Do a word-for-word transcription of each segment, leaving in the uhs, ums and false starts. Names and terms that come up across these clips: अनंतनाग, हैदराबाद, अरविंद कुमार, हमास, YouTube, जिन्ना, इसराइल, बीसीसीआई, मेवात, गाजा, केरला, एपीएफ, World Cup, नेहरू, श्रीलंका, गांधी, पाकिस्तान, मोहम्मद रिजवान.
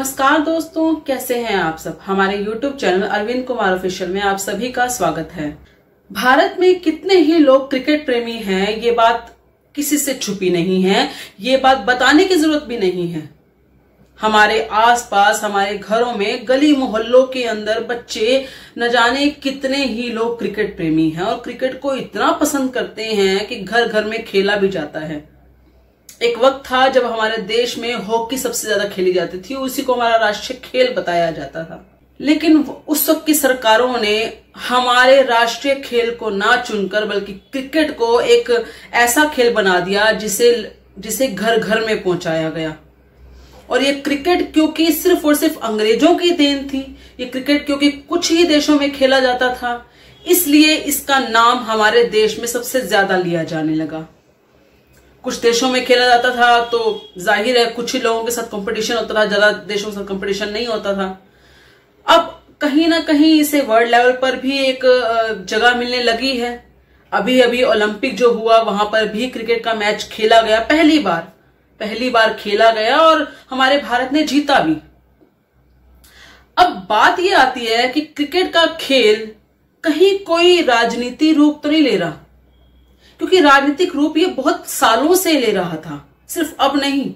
नमस्कार दोस्तों, कैसे हैं आप सब। हमारे YouTube channel अरविंद कुमार official में आप सभी का स्वागत है। भारत में कितने ही लोग क्रिकेट प्रेमी हैं, ये बात किसी से छुपी नहीं है, ये बात बताने की जरूरत भी नहीं है। हमारे आसपास, हमारे घरों में, गली मोहल्लों के अंदर बच्चे न जाने कितने ही लोग क्रिकेट प्रेमी हैं और क्रिकेट को इतना पसंद करते हैं कि घर घर में खेला भी जाता है। एक वक्त था जब हमारे देश में हॉकी सबसे ज्यादा खेली जाती थी, उसी को हमारा राष्ट्रीय खेल बताया जाता था। लेकिन उस वक्त की सरकारों ने हमारे राष्ट्रीय खेल को ना चुनकर बल्कि क्रिकेट को एक ऐसा खेल बना दिया जिसे जिसे घर घर में पहुंचाया गया। और ये क्रिकेट, क्योंकि सिर्फ और सिर्फ अंग्रेजों की देन थी, ये क्रिकेट क्योंकि कुछ ही देशों में खेला जाता था, इसलिए इसका नाम हमारे देश में सबसे ज्यादा लिया जाने लगा। कुछ देशों में खेला जाता था तो जाहिर है कुछ ही लोगों के साथ कंपटीशन होता था, ज्यादा देशों के साथ कंपटीशन नहीं होता था। अब कहीं ना कहीं इसे वर्ल्ड लेवल पर भी एक जगह मिलने लगी है। अभी अभी ओलंपिक जो हुआ वहां पर भी क्रिकेट का मैच खेला गया, पहली बार पहली बार खेला गया और हमारे भारत ने जीता भी। अब बात यह आती है कि क्रिकेट का खेल कहीं कोई राजनीति रूप तो नहीं ले रहा, क्योंकि राजनीतिक रूप ये बहुत सालों से ले रहा था, सिर्फ अब नहीं।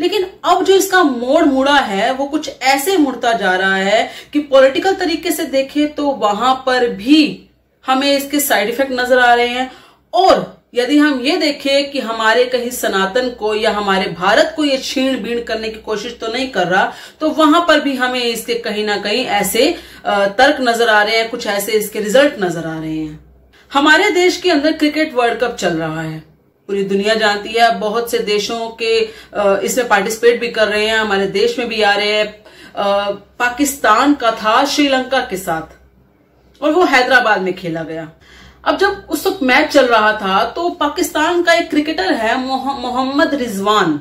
लेकिन अब जो इसका मोड़ मुड़ा है वो कुछ ऐसे मुड़ता जा रहा है कि पॉलिटिकल तरीके से देखें तो वहां पर भी हमें इसके साइड इफेक्ट नजर आ रहे हैं। और यदि हम ये देखें कि हमारे कहीं सनातन को या हमारे भारत को ये छीन बीन करने की कोशिश तो नहीं कर रहा, तो वहां पर भी हमें इसके कहीं ना कहीं ऐसे तर्क नजर आ रहे हैं, कुछ ऐसे इसके रिजल्ट नजर आ रहे हैं। हमारे देश के अंदर क्रिकेट वर्ल्ड कप चल रहा है, पूरी दुनिया जानती है, बहुत से देशों के इसमें पार्टिसिपेट भी कर रहे हैं, हमारे देश में भी आ रहे हैं। पाकिस्तान का था श्रीलंका के साथ और वो हैदराबाद में खेला गया। अब जब उस वक्त मैच चल रहा था तो पाकिस्तान का एक क्रिकेटर है मोहम्मद रिजवान,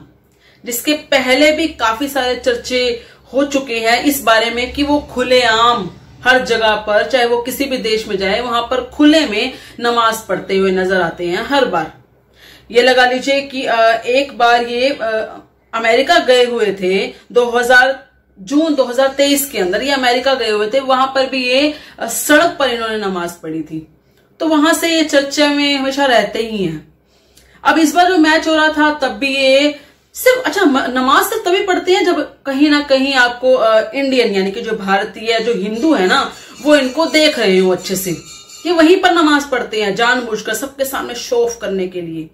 जिसके पहले भी काफी सारे चर्चे हो चुके हैं इस बारे में कि वो खुलेआम हर जगह पर, चाहे वो किसी भी देश में जाए, वहां पर खुले में नमाज पढ़ते हुए नजर आते हैं हर बार। ये लगा लीजिए कि एक बार ये अमेरिका गए हुए थे दो हजार जून दो हजार तेईस के अंदर, ये अमेरिका गए हुए थे, वहां पर भी ये सड़क पर इन्होंने नमाज पढ़ी थी। तो वहां से ये चर्चा में हमेशा रहते ही हैं। अब इस बार जो मैच हो रहा था तब भी ये सिर्फ, अच्छा, नमाज सिर्फ तभी पढ़ते हैं जब कहीं ना कहीं आपको इंडियन यानी कि जो भारतीय, जो हिंदू है ना, वो इनको देख रहे हो अच्छे से, ये वहीं पर नमाज पढ़ते हैं जानबूझकर, सबके सामने शो ऑफ करने के लिए।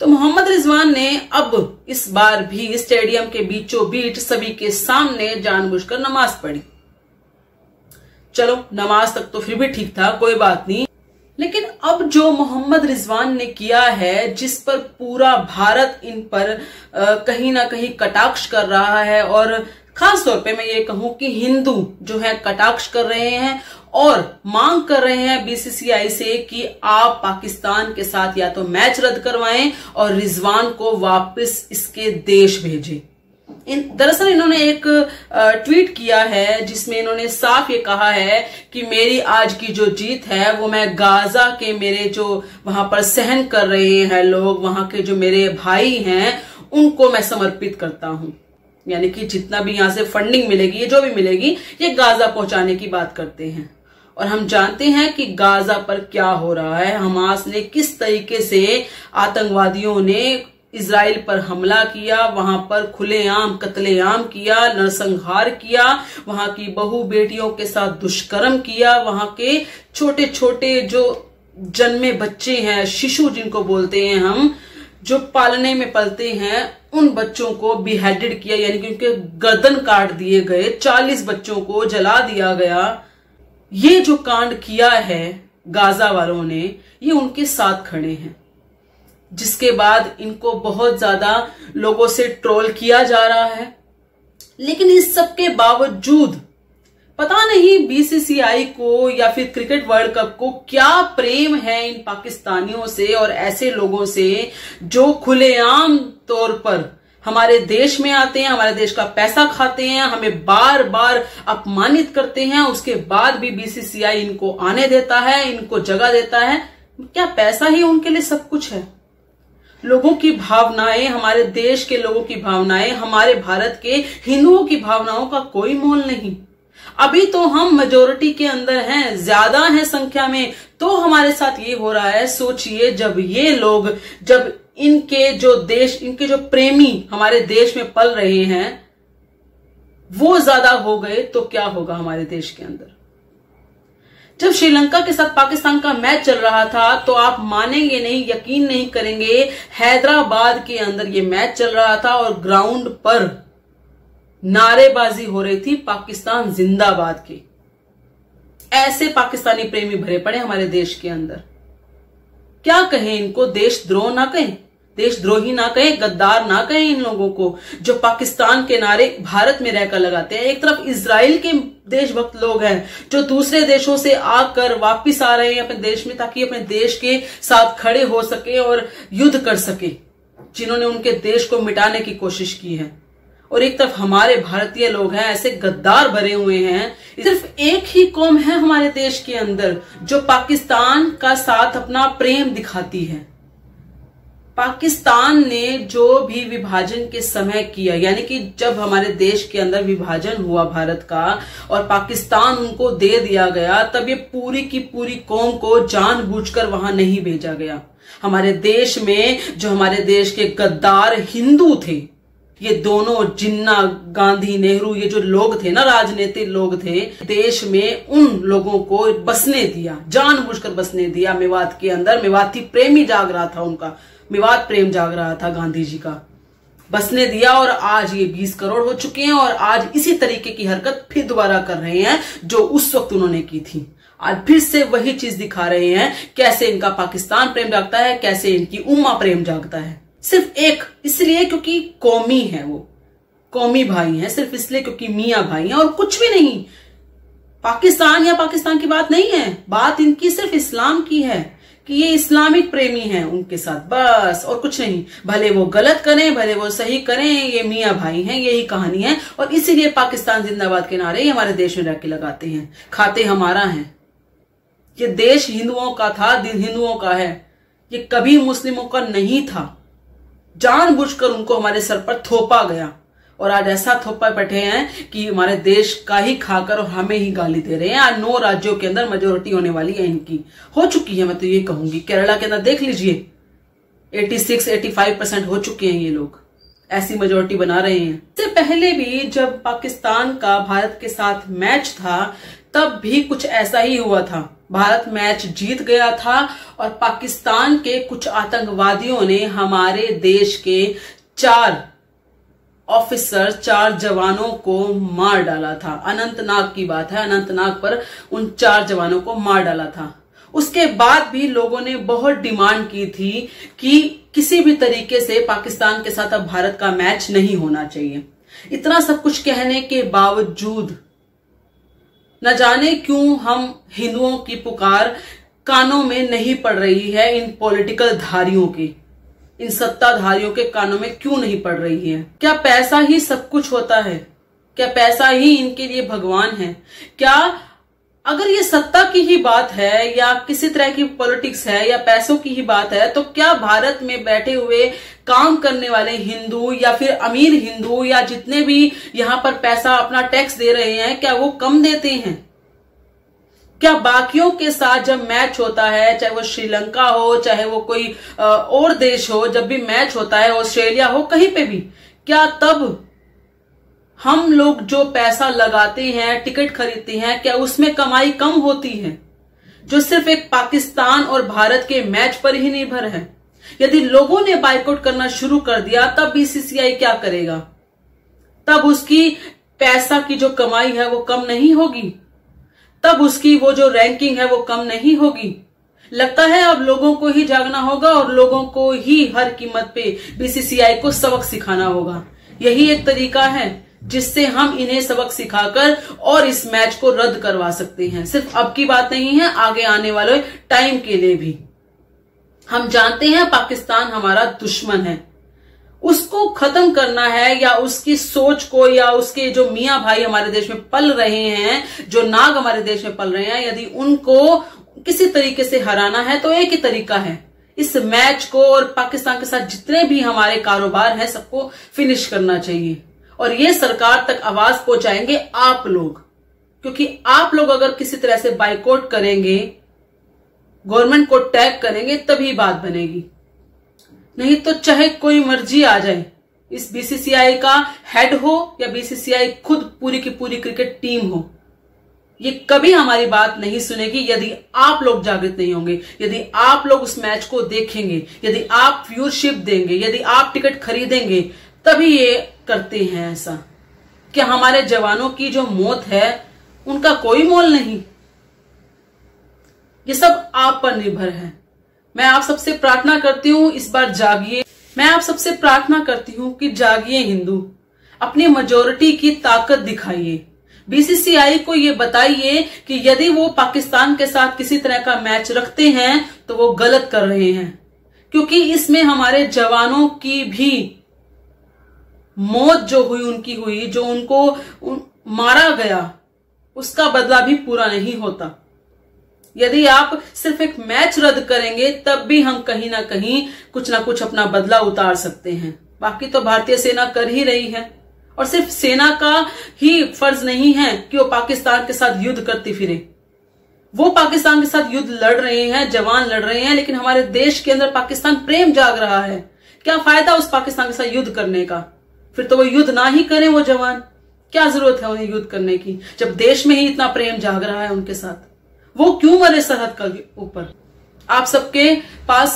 तो मोहम्मद रिजवान ने अब इस बार भी स्टेडियम के बीचों बीच सभी के सामने जानबूझकर नमाज पढ़ी। चलो, नमाज तक तो फिर भी ठीक था, कोई बात नहीं, लेकिन अब जो मोहम्मद रिजवान ने किया है, जिस पर पूरा भारत इन पर कहीं ना कहीं कटाक्ष कर रहा है, और खास तौर पे मैं ये कहूं कि हिंदू जो है कटाक्ष कर रहे हैं और मांग कर रहे हैं बी सी सी आई से कि आप पाकिस्तान के साथ या तो मैच रद्द करवाएं और रिजवान को वापस इसके देश भेजें। इन दरअसल इन्होंने एक ट्वीट किया है जिसमें इन्होंने साफ ये कहा है कि मेरी आज की जो जीत है वो मैं गाजा के, मेरे जो वहां पर सहन कर रहे हैं लोग, वहां के जो मेरे भाई हैं, उनको मैं समर्पित करता हूं। यानी कि जितना भी यहां से फंडिंग मिलेगी, ये जो भी मिलेगी, ये गाजा पहुंचाने की बात करते हैं। और हम जानते हैं कि गाजा पर क्या हो रहा है, हमास ने किस तरीके से, आतंकवादियों ने इसराइल पर हमला किया, वहां पर खुलेआम कत्लेआम किया, नरसंहार किया, वहां की बहु बेटियों के साथ दुष्कर्म किया, वहां के छोटे छोटे जो जन्मे बच्चे हैं, शिशु जिनको बोलते हैं हम, जो पालने में पलते हैं, उन बच्चों को बीहेडेड किया, यानी कि उनके गर्दन काट दिए गए, चालीस बच्चों को जला दिया गया। ये जो कांड किया है गाजा वालों ने, ये उनके साथ खड़े हैं। जिसके बाद इनको बहुत ज्यादा लोगों से ट्रोल किया जा रहा है, लेकिन इस सब के बावजूद पता नहीं बी सी सी आई को या फिर क्रिकेट वर्ल्ड कप को क्या प्रेम है इन पाकिस्तानियों से और ऐसे लोगों से जो खुलेआम तौर पर हमारे देश में आते हैं, हमारे देश का पैसा खाते हैं, हमें बार बार अपमानित करते हैं, उसके बाद भी बी सी सी आई इनको आने देता है, इनको जगह देता है। क्या पैसा ही उनके लिए सब कुछ है? लोगों की भावनाएं, हमारे देश के लोगों की भावनाएं, हमारे भारत के हिंदुओं की भावनाओं का कोई मोल नहीं। अभी तो हम मेजोरिटी के अंदर हैं, ज्यादा हैं संख्या में, तो हमारे साथ ये हो रहा है। सोचिए जब ये लोग, जब इनके जो देश, इनके जो प्रेमी हमारे देश में पल रहे हैं वो ज्यादा हो गए तो क्या होगा हमारे देश के अंदर। जब श्रीलंका के साथ पाकिस्तान का मैच चल रहा था तो आप मानेंगे नहीं, यकीन नहीं करेंगे, हैदराबाद के अंदर ये मैच चल रहा था और ग्राउंड पर नारेबाजी हो रही थी पाकिस्तान जिंदाबाद की। ऐसे पाकिस्तानी प्रेमी भरे पड़े हमारे देश के अंदर। क्या कहें इनको, देशद्रोह ना कहें, देशद्रोही ना कहें, गद्दार ना कहें इन लोगों को जो पाकिस्तान के नारे भारत में रहकर लगाते हैं। एक तरफ इसराइल के देशभक्त लोग हैं जो दूसरे देशों से आकर वापस आ रहे हैं अपने देश में ताकि अपने देश के साथ खड़े हो सके और युद्ध कर सके, जिन्होंने उनके देश को मिटाने की कोशिश की है। और एक तरफ हमारे भारतीय लोग हैं ऐसे गद्दार भरे हुए हैं। सिर्फ एक ही कौम है हमारे देश के अंदर जो पाकिस्तान का साथ अपना प्रेम दिखाती है। पाकिस्तान ने जो भी विभाजन के समय किया, यानी कि जब हमारे देश के अंदर विभाजन हुआ भारत का और पाकिस्तान उनको दे दिया गया, तब ये पूरी की पूरी कौम को जानबूझकर वहां नहीं भेजा गया। हमारे देश में जो हमारे देश के गद्दार हिंदू थे, ये दोनों जिन्ना, गांधी, नेहरू, ये जो लोग थे ना, राजनीतिक लोग थे, देश में उन लोगों को बसने दिया, जानबूझकर बसने दिया। मेवात के अंदर मेवाती प्रेमी जाग रहा था, उनका मेवात प्रेम जाग रहा था गांधी जी का, बसने दिया और आज ये बीस करोड़ हो चुके हैं और आज इसी तरीके की हरकत फिर दोबारा कर रहे हैं जो उस वक्त उन्होंने की थी। आज फिर से वही चीज दिखा रहे हैं, कैसे इनका पाकिस्तान प्रेम जागता है, कैसे इनकी उम्मा प्रेम जागता है। सिर्फ एक इसलिए क्योंकि कौमी है, वो कौमी भाई हैं, सिर्फ इसलिए क्योंकि मियां भाई हैं और कुछ भी नहीं। पाकिस्तान या पाकिस्तान की बात नहीं है, बात इनकी सिर्फ इस्लाम की है कि ये इस्लामिक प्रेमी हैं उनके साथ, बस और कुछ नहीं। भले वो गलत करें, भले वो सही करें, ये मियां भाई हैं, यही कहानी है। और इसीलिए पाकिस्तान जिंदाबाद के नारे हमारे देश में रह के लगाते हैं। खाते हमारा है, ये देश हिंदुओं का था, हिंदुओं का है, ये कभी मुस्लिमों का नहीं था। जानबूझकर उनको हमारे सर पर थोपा गया और आज ऐसा थोपा बैठे हैं कि हमारे देश का ही खाकर और हमें ही गाली दे रहे हैं। आज नौ राज्यों के अंदर मेजोरिटी होने वाली है, इनकी हो चुकी है, मैं तो ये कहूंगी। केरला के अंदर देख लीजिए छियासी पचासी परसेंट हो चुके हैं ये लोग, ऐसी मेजोरिटी बना रहे हैं। इससे पहले भी जब पाकिस्तान का भारत के साथ मैच था तब भी कुछ ऐसा ही हुआ था। भारत मैच जीत गया था और पाकिस्तान के कुछ आतंकवादियों ने हमारे देश के चार ऑफिसर, चार जवानों को मार डाला था। अनंतनाग की बात है, अनंतनाग पर उन चार जवानों को मार डाला था। उसके बाद भी लोगों ने बहुत डिमांड की थी कि किसी भी तरीके से पाकिस्तान के साथ अब भारत का मैच नहीं होना चाहिए। इतना सब कुछ कहने के बावजूद न जाने क्यों हम हिंदुओं की पुकार कानों में नहीं पड़ रही है, इन पॉलिटिकल धारियों के, इन सत्ताधारियों के कानों में क्यों नहीं पड़ रही है। क्या पैसा ही सब कुछ होता है? क्या पैसा ही इनके लिए भगवान है? क्या अगर ये सत्ता की ही बात है या किसी तरह की पॉलिटिक्स है या पैसों की ही बात है, तो क्या भारत में बैठे हुए काम करने वाले हिंदू या फिर अमीर हिंदू या जितने भी यहां पर पैसा अपना टैक्स दे रहे हैं, क्या वो कम देते हैं? क्या बाकियों के साथ जब मैच होता है, चाहे वो श्रीलंका हो, चाहे वो कोई और देश हो, जब भी मैच होता है, ऑस्ट्रेलिया हो, कहीं पे भी, क्या तब हम लोग जो पैसा लगाते हैं, टिकट खरीदते हैं, क्या उसमें कमाई कम होती है, जो सिर्फ एक पाकिस्तान और भारत के मैच पर ही निर्भर है? यदि लोगों ने बाइकआउट करना शुरू कर दिया तब बीसीसीआई क्या करेगा? तब उसकी पैसा की जो कमाई है वो कम नहीं होगी, तब उसकी वो जो रैंकिंग है वो कम नहीं होगी। लगता है अब लोगों को ही जागना होगा और लोगों को ही हर कीमत पे बीसीसीआई को सबक सिखाना होगा। यही एक तरीका है जिससे हम इन्हें सबक सिखाकर और इस मैच को रद्द करवा सकते हैं। सिर्फ अब की बात नहीं है, आगे आने वाले टाइम के लिए भी। हम जानते हैं पाकिस्तान हमारा दुश्मन है, उसको खत्म करना है या उसकी सोच को या उसके जो मियां भाई हमारे देश में पल रहे हैं, जो नाग हमारे देश में पल रहे हैं, यदि उनको किसी तरीके से हराना है तो एक ही तरीका है, इस मैच को और पाकिस्तान के साथ जितने भी हमारे कारोबार हैं सबको फिनिश करना चाहिए। और ये सरकार तक आवाज पहुंचाएंगे आप लोग, क्योंकि आप लोग अगर किसी तरह से बाइकॉट करेंगे, गवर्नमेंट को टैग करेंगे, तभी बात बनेगी। नहीं तो चाहे कोई मर्जी आ जाए, इस बीसीसीआई का हेड हो या बीसीसीआई खुद पूरी की पूरी क्रिकेट टीम हो, ये कभी हमारी बात नहीं सुनेगी यदि आप लोग जागृत नहीं होंगे, यदि आप लोग उस मैच को देखेंगे, यदि आप व्यूअरशिप देंगे, यदि आप टिकट खरीदेंगे, तभी ये करते हैं ऐसा। क्या हमारे जवानों की जो मौत है उनका कोई मोल नहीं? ये सब आप पर निर्भर है। मैं आप सबसे प्रार्थना करती हूँ इस बार जागिए, मैं आप सबसे प्रार्थना करती हूँ कि जागिए हिंदू, अपनी मेजोरिटी की ताकत दिखाइए। बीसीसीआई को ये बताइए कि यदि वो पाकिस्तान के साथ किसी तरह का मैच रखते हैं तो वो गलत कर रहे हैं, क्योंकि इसमें हमारे जवानों की भी मौत जो हुई उनकी हुई, जो उनको उन, मारा गया, उसका बदला भी पूरा नहीं होता। यदि आप सिर्फ एक मैच रद्द करेंगे तब भी हम कहीं ना कहीं कुछ ना कुछ अपना बदला उतार सकते हैं। बाकी तो भारतीय सेना कर ही रही है, और सिर्फ सेना का ही फर्ज नहीं है कि वो पाकिस्तान के साथ युद्ध करती फिरे। वो पाकिस्तान के साथ युद्ध लड़ रहे हैं, जवान लड़ रहे हैं, लेकिन हमारे देश के अंदर पाकिस्तान प्रेम जाग रहा है। क्या फायदा उस पाकिस्तान के साथ युद्ध करने का? फिर तो वो युद्ध ना ही करें वो जवान, क्या जरूरत है उन्हें युद्ध करने की, जब देश में ही इतना प्रेम जाग रहा है उनके साथ। वो क्यों मरे सरहद के ऊपर? आप सबके पास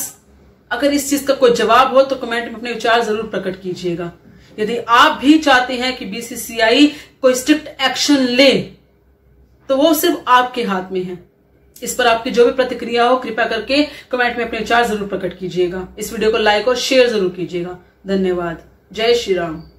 अगर इस चीज का कोई जवाब हो तो कमेंट में अपने विचार जरूर प्रकट कीजिएगा। यदि आप भी चाहते हैं कि बीसीसीआई कोई स्ट्रिक्ट एक्शन ले, तो वो सिर्फ आपके हाथ में है। इस पर आपकी जो भी प्रतिक्रिया हो कृपया करके कमेंट में अपने विचार जरूर प्रकट कीजिएगा। इस वीडियो को लाइक और शेयर जरूर कीजिएगा। धन्यवाद। जय श्री राम।